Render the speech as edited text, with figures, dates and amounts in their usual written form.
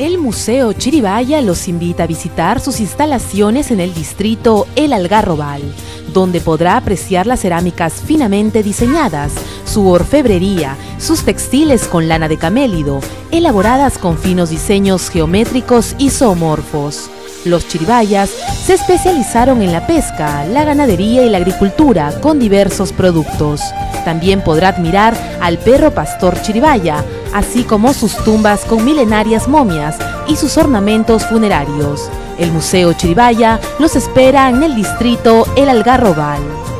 El Museo Chiribaya los invita a visitar sus instalaciones en el distrito El Algarrobal, donde podrá apreciar las cerámicas finamente diseñadas, su orfebrería, sus textiles con lana de camélido, elaboradas con finos diseños geométricos y zoomorfos. Los chiribayas se especializaron en la pesca, la ganadería y la agricultura con diversos productos. También podrá admirar al perro pastor chiribaya, así como sus tumbas con milenarias momias y sus ornamentos funerarios. El Museo Chiribaya los espera en el distrito El Algarrobal.